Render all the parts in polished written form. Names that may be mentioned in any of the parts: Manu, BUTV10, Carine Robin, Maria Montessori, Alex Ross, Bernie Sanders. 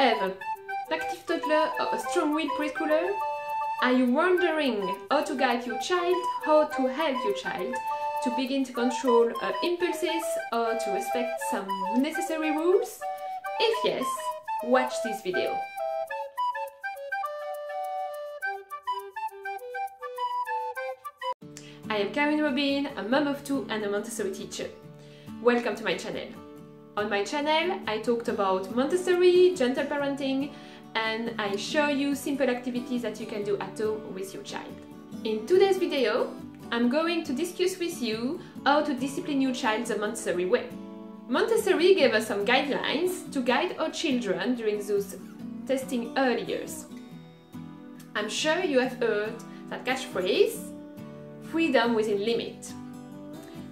have an active toddler or a strong-willed preschooler? Are you wondering how to guide your child, how to help your child to begin to control impulses or to respect some necessary rules? If yes, watch this video. I am Carine Robin, a mom of two and a Montessori teacher. Welcome to my channel. On my channel, I talked about Montessori, gentle parenting, and I show you simple activities that you can do at home with your child. In today's video, I'm going to discuss with you how to discipline your child the Montessori way. Montessori gave us some guidelines to guide our children during those testing early years. I'm sure you have heard that catchphrase, freedom within limit.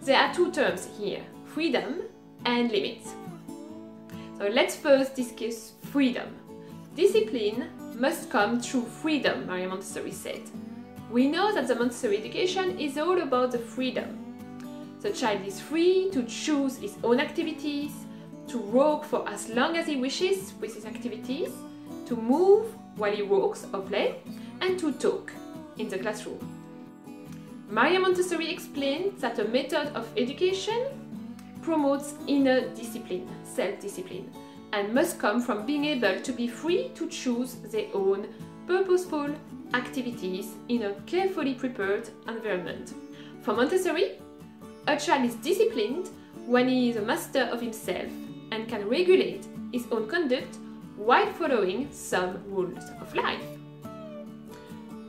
There are two terms here, freedom and limits. So let's first discuss freedom. Discipline must come through freedom, Maria Montessori said. We know that the Montessori education is all about the freedom. The child is free to choose his own activities, to work for as long as he wishes with his activities, to move while he works or plays, and to talk in the classroom. Maria Montessori explained that a method of education promotes inner discipline, self-discipline, and must come from being able to be free to choose their own purposeful activities in a carefully prepared environment. For Montessori, a child is disciplined when he is a master of himself and can regulate his own conduct while following some rules of life.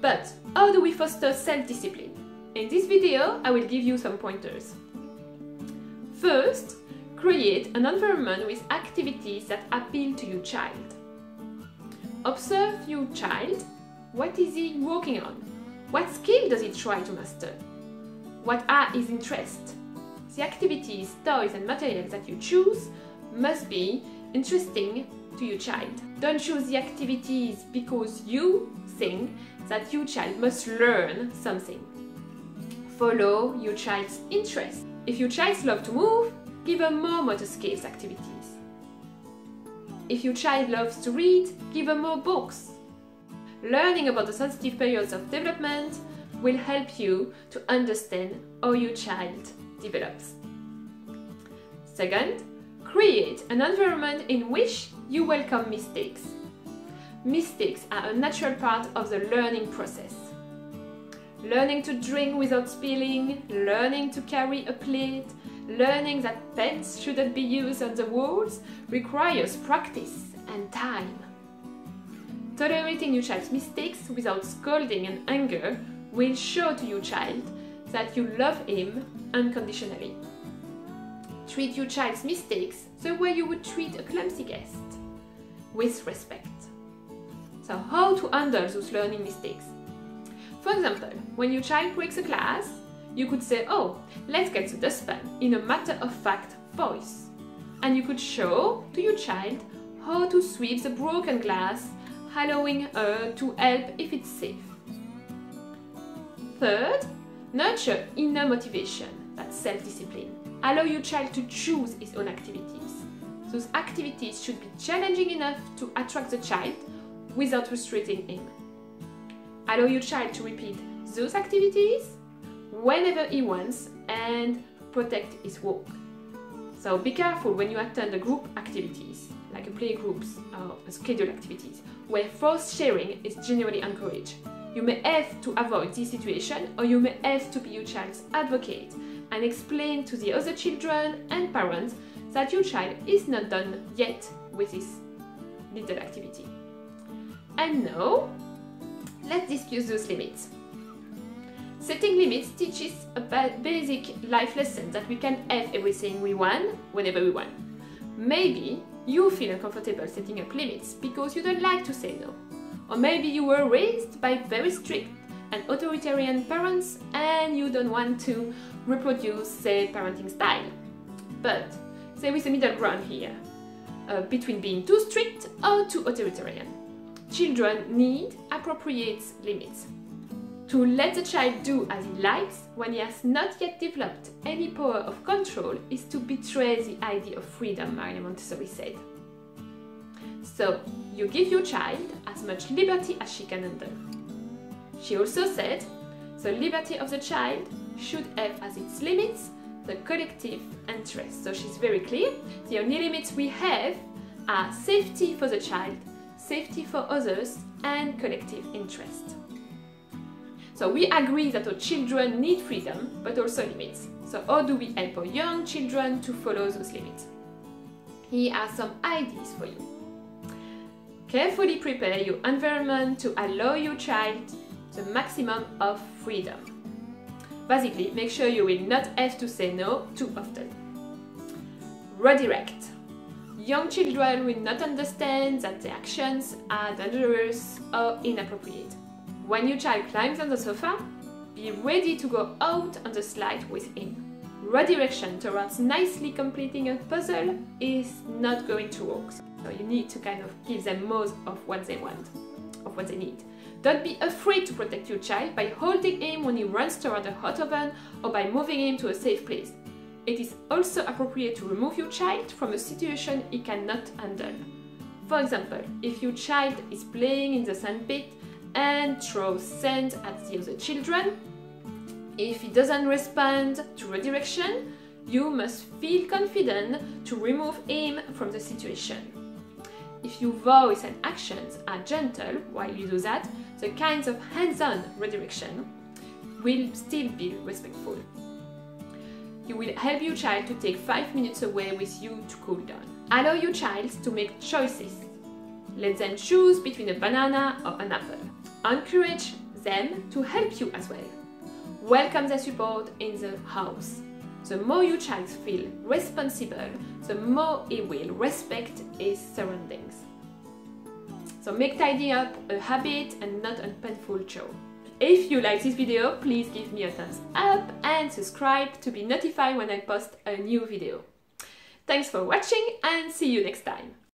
But how do we foster self-discipline? In this video, I will give you some pointers. First, create an environment with activities that appeal to your child. Observe your child. What is he working on? What skill does he try to master? What are his interests? The activities, toys and materials that you choose must be interesting to your child. Don't choose the activities because you think that your child must learn something. Follow your child's interests. If your child loves to move, give her more motor skills activities. If your child loves to read, give her more books. Learning about the sensitive periods of development will help you to understand how your child develops. Second, create an environment in which you welcome mistakes. Mistakes are a natural part of the learning process. Learning to drink without spilling, learning to carry a plate, learning that pens shouldn't be used on the walls requires practice and time. Tolerating your child's mistakes without scolding and anger will show to your child that you love him unconditionally. Treat your child's mistakes the way you would treat a clumsy guest, with respect. So how to handle those learning mistakes? For example, when your child breaks a glass, you could say, oh, let's get the dustpan, in a matter-of-fact voice. And you could show to your child how to sweep the broken glass, allowing her to help if it's safe. Third, nurture inner motivation, that's self-discipline. Allow your child to choose his own activities. Those activities should be challenging enough to attract the child without frustrating him. Allow your child to repeat those activities whenever he wants and protect his work. So be careful when you attend the group activities, like a play groups or scheduled activities, where forced sharing is generally encouraged. You may have to avoid this situation, or you may have to be your child's advocate and explain to the other children and parents that your child is not done yet with this little activity. And now, let's discuss those limits. Setting limits teaches a basic life lesson that we can have everything we want, whenever we want. Maybe you feel uncomfortable setting up limits because you don't like to say no. Or maybe you were raised by very strict and authoritarian parents and you don't want to reproduce their parenting style. But there is a middle ground here, between being too strict or too authoritarian. Children need appropriate limits. To let the child do as he likes when he has not yet developed any power of control is to betray the idea of freedom, Maria Montessori said. So you give your child as much liberty as she can handle. She also said, the liberty of the child should have as its limits the collective interest. So she's very clear, the only limits we have are safety for the child, safety for others, and collective interest. So we agree that our children need freedom, but also limits. So how do we help our young children to follow those limits? Here are some ideas for you. Carefully prepare your environment to allow your child the maximum of freedom. Basically, make sure you will not have to say no too often. Redirect. Young children will not understand that their actions are dangerous or inappropriate. When your child climbs on the sofa, be ready to go out on the slide with him. Redirection towards nicely completing a puzzle is not going to work. So you need to kind of give them most of what they want, of what they need. Don't be afraid to protect your child by holding him when he runs toward a hot oven or by moving him to a safe place. It is also appropriate to remove your child from a situation he cannot handle. For example, if your child is playing in the sandpit and throws sand at the other children, if he doesn't respond to redirection, you must feel confident to remove him from the situation. If your voice and actions are gentle while you do that, the kinds of hands-on redirection will still be respectful. You will help your child to take 5 minutes away with you to cool down. Allow your child to make choices. Let them choose between a banana or an apple. Encourage them to help you as well. Welcome their support in the house. The more your child feels responsible, the more he will respect his surroundings. So make tidying up a habit and not a painful chore. If you like this video, please give me a thumbs up and subscribe to be notified when I post a new video. Thanks for watching and see you next time!